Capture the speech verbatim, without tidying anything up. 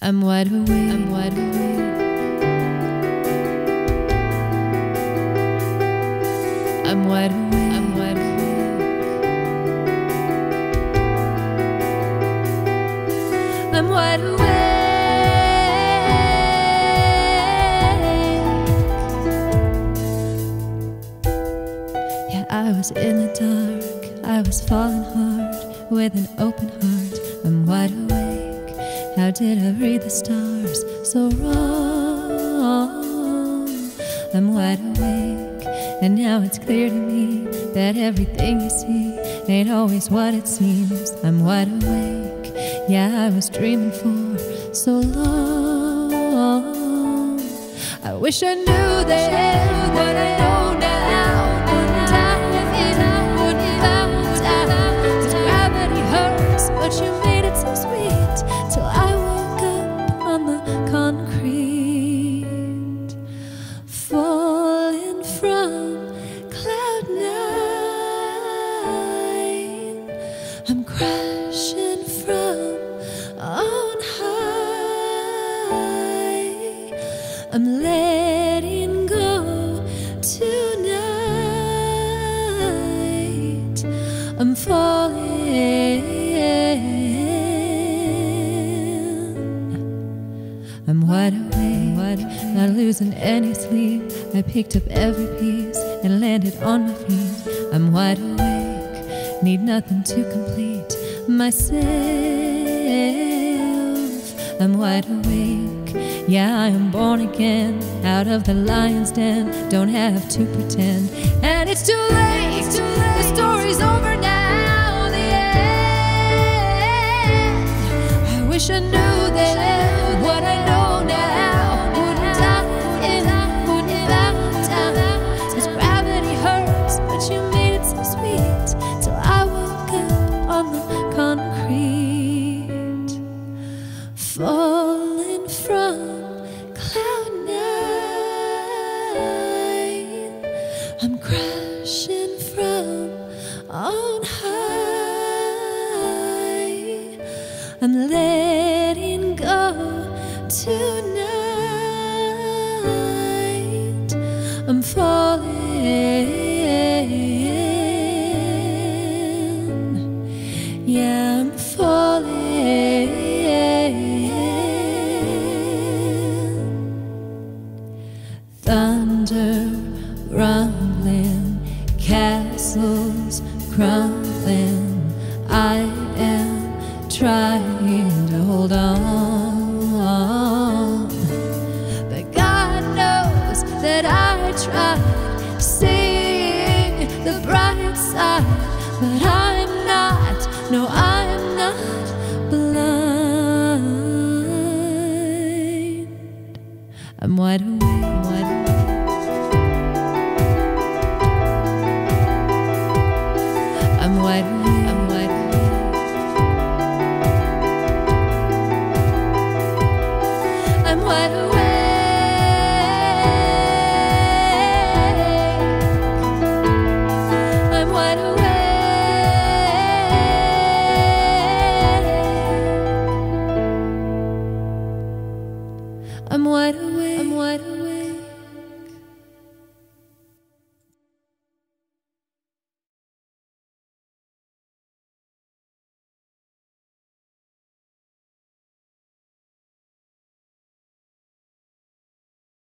I'm wide awake, I'm wide awake. I'm wide awake, I'm wide awake. I'm wide awake. Yeah, I was in the dark, I was falling hard with an open heart. I'm wide awake. How did I read the stars so wrong? I'm wide awake, and now it's clear to me that everything you see ain't always what it seems. I'm wide awake, yeah, I was dreaming for so long. I wish I knew that what I know now. I'm crashing from on high. I'm letting go tonight. I'm falling. I'm wide awake, not losing any sleep. I picked up every piece and landed on my feet. I'm wide awake. Need nothing to complete myself. I'm wide awake, yeah, I am born again, out of the lion's den, don't have to pretend. And it's too late, it's too late. The story's over now, the end. I wish I knew that what I know now wouldn't die in, wouldn't bow down. Since gravity hurts, but you made it so sweet. Falling from cloud nine, I'm crashing from on high. I'm letting go tonight. I'm falling. Yeah, I'm falling. Thunder rumbling, castles crumbling. I am trying to hold on, but God knows that I tried seeing the bright side. But I'm not, no, I'm not blind. I'm wide awake. I'm wide awake, I'm wide awake. I'm wide awake.